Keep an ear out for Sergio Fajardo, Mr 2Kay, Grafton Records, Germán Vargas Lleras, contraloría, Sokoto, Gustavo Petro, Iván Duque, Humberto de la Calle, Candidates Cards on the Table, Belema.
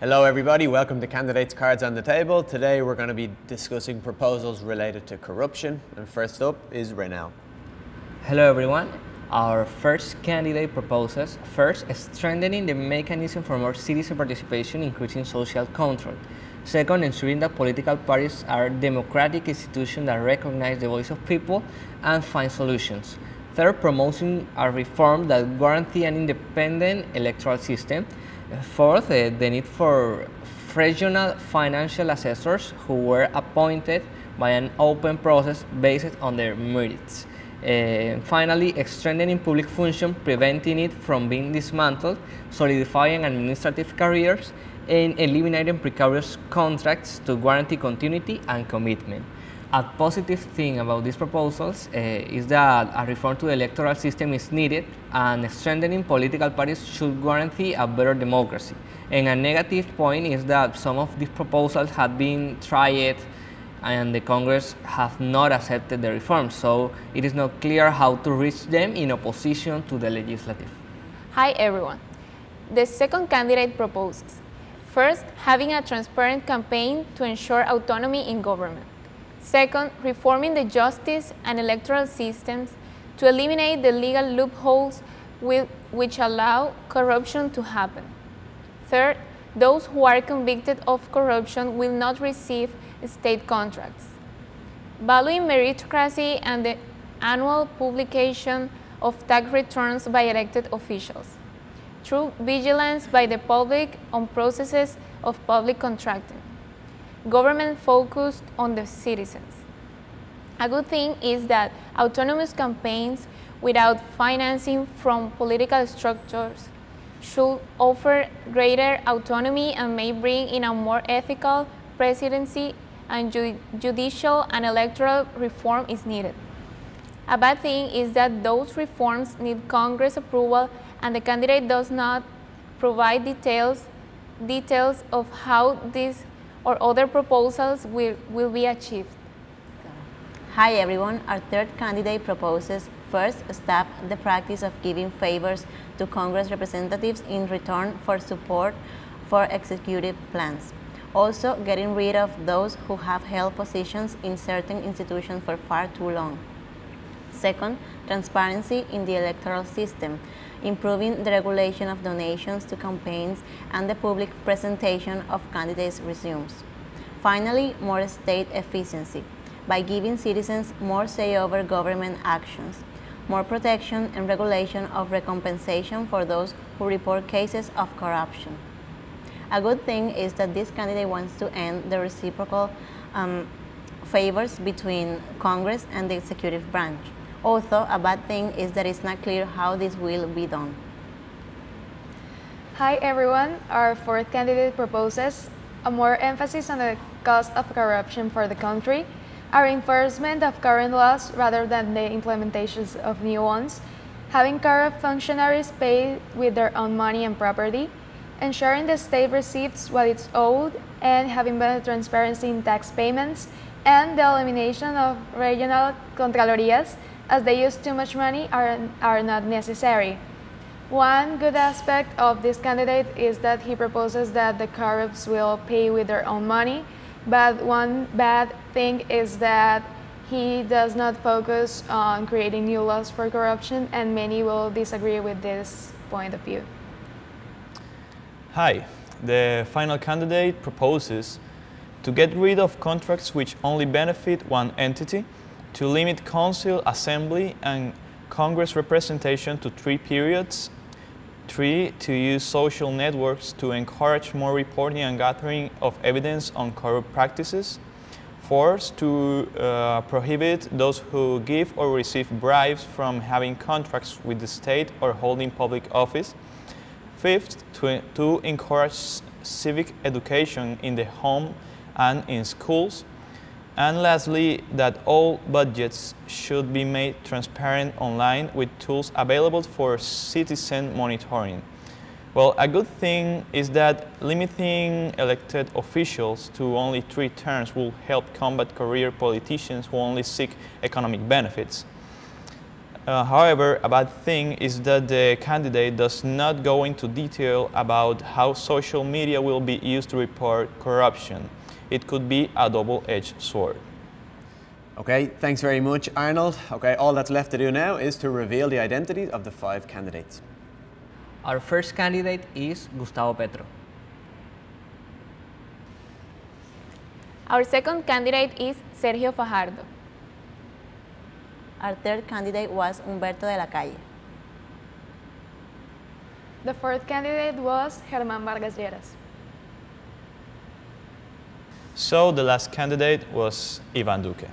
Hello everybody, welcome to Candidates Cards on the Table. Today we're going to be discussing proposals related to corruption, and first up is Renel. Hello everyone. Our first candidate proposes, first, strengthening the mechanism for more citizen participation, increasing social control. Second, ensuring that political parties are democratic institutions that recognize the voice of people and find solutions. Third, promoting a reform that guarantees an independent electoral system. Fourth, the need for regional financial assessors who were appointed by an open process based on their merits. Finally, strengthening public function, preventing it from being dismantled, solidifying administrative careers, and eliminating precarious contracts to guarantee continuity and commitment. A positive thing about these proposals is that a reform to the electoral system is needed, and strengthening political parties should guarantee a better democracy. And a negative point is that some of these proposals have been tried and the Congress have not accepted the reforms, so it is not clear how to reach them in opposition to the legislative. Hi everyone. The second candidate proposes, first, having a transparent campaign to ensure autonomy in government. Second, reforming the justice and electoral systems to eliminate the legal loopholes which allow corruption to happen. Third, those who are convicted of corruption will not receive state contracts. Valuing meritocracy and the annual publication of tax returns by elected officials. True vigilance by the public on processes of public contracting. Government focused on the citizens. A good thing is that autonomous campaigns without financing from political structures should offer greater autonomy and may bring in a more ethical presidency, and judicial and electoral reform is needed. A bad thing is that those reforms need Congress approval, and the candidate does not provide details of how these or other proposals will be achieved. Hi everyone, our third candidate proposes, first, stop the practice of giving favors to Congress representatives in return for support for executive plans. Also, getting rid of those who have held positions in certain institutions for far too long. Second, transparency in the electoral system, improving the regulation of donations to campaigns and the public presentation of candidates' resumes. Finally, more state efficiency, by giving citizens more say over government actions, more protection and regulation of recompensation for those who report cases of corruption. A good thing is that this candidate wants to end the reciprocal favors between Congress and the executive branch. Also, a bad thing is that it's not clear how this will be done. Hi everyone, our fourth candidate proposes a more emphasis on the cost of corruption for the country, a reinforcement of current laws rather than the implementations of new ones, having corrupt functionaries paid with their own money and property, ensuring the state receives what it's owed, and having better transparency in tax payments, and the elimination of regional contralorías, as they use too much money are not necessary. One good aspect of this candidate is that he proposes that the corrupts will pay with their own money, but one bad thing is that he does not focus on creating new laws for corruption, and many will disagree with this point of view. Hi, the final candidate proposes to get rid of contracts which only benefit one entity, to limit Council, Assembly and Congress representation to 3 periods, 3, to use social networks to encourage more reporting and gathering of evidence on corrupt practices, 4, to prohibit those who give or receive bribes from having contracts with the state or holding public office, 5th, to encourage civic education in the home and in schools. And lastly, that all budgets should be made transparent online with tools available for citizen monitoring. Well, a good thing is that limiting elected officials to only 3 terms will help combat career politicians who only seek economic benefits. However, a bad thing is that the candidate does not go into detail about how social media will be used to report corruption. It could be a double-edged sword. Okay, thanks very much, Arnold. Okay, all that's left to do now is to reveal the identities of the 5 candidates. Our first candidate is Gustavo Petro. Our second candidate is Sergio Fajardo. Our third candidate was Humberto de la Calle. The fourth candidate was Germán Vargas Lleras. So the last candidate was Iván Duque.